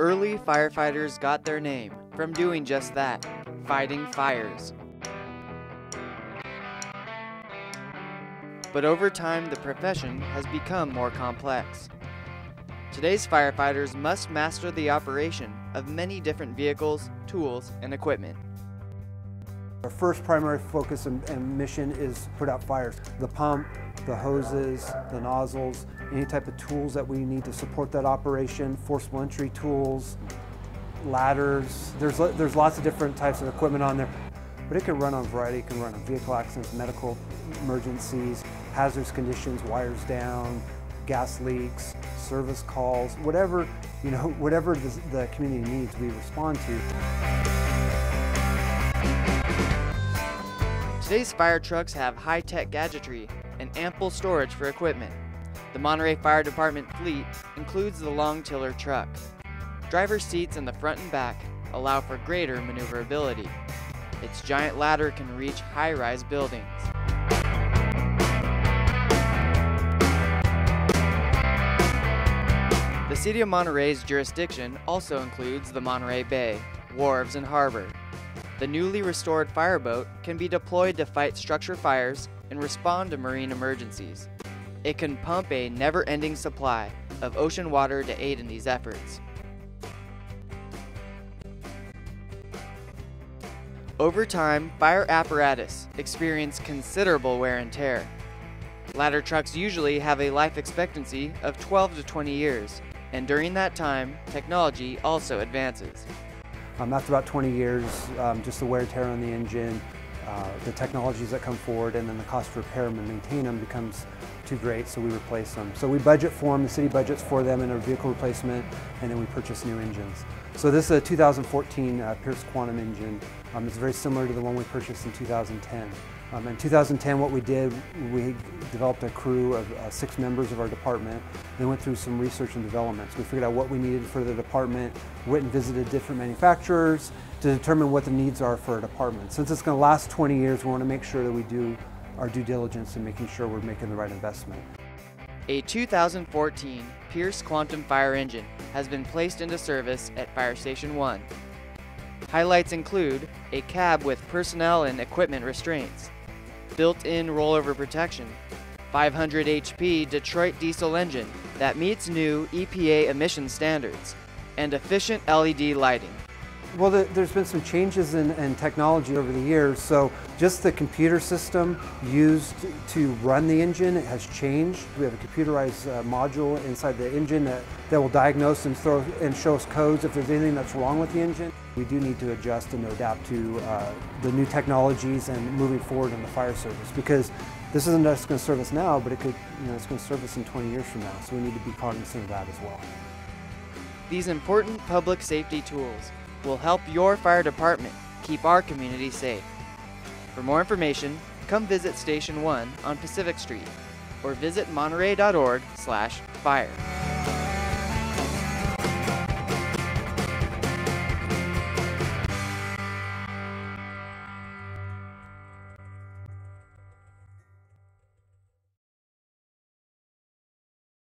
Early firefighters got their name from doing just that, fighting fires. But over time, the profession has become more complex. Today's firefighters must master the operation of many different vehicles, tools, and equipment. Our first primary focus and mission is to put out fires. The pump, the hoses, the nozzles, any type of tools that we need to support that operation, forcible entry tools, ladders. There's lots of different types of equipment on there. But it can run on variety, it can run on vehicle accidents, medical emergencies, hazardous conditions, wires down, gas leaks, service calls, whatever, you know, whatever the community needs, we respond to. Today's fire trucks have high-tech gadgetry and ample storage for equipment. The Monterey Fire Department fleet includes the long tiller truck. Driver's seats in the front and back allow for greater maneuverability. Its giant ladder can reach high-rise buildings. The City of Monterey's jurisdiction also includes the Monterey Bay, wharves, and harbor. The newly restored fireboat can be deployed to fight structure fires and respond to marine emergencies. It can pump a never-ending supply of ocean water to aid in these efforts. Over time, fire apparatus experience considerable wear and tear. Ladder trucks usually have a life expectancy of 12 to 20 years, and during that time, technology also advances. After about 20 years, just the wear and tear on the engine, the technologies that come forward, and then the cost to repair them and maintain them becomes too great, so we replace them. So we budget for them, the city budgets for them in our vehicle replacement, and then we purchase new engines. So this is a 2014 Pierce Quantum engine. It's very similar to the one we purchased in 2010. In 2010, what we did, we developed a crew of 6 members of our department. They went through some research and development. So we figured out what we needed for the department, went and visited different manufacturers to determine what the needs are for a department. Since it's going to last 20 years, we want to make sure that we do our due diligence in making sure we're making the right investment. A 2014 Pierce Quantum fire engine has been placed into service at Fire Station 1. Highlights include a cab with personnel and equipment restraints, built-in rollover protection, 500 HP Detroit diesel engine that meets new EPA emission standards, and efficient LED lighting. Well, there's been some changes in technology over the years, so just the computer system used to run the engine has changed. We have a computerized module inside the engine that will diagnose and show us codes if there's anything that's wrong with the engine. We do need to adjust and adapt to the new technologies and moving forward in the fire service, because this isn't just going to serve us now, but it could, it's going to serve us in 20 years from now, so we need to be cognizant of that as well. These important public safety tools will help your fire department keep our community safe. For more information, come visit Station 1 on Pacific Street or visit monterey.org/fire.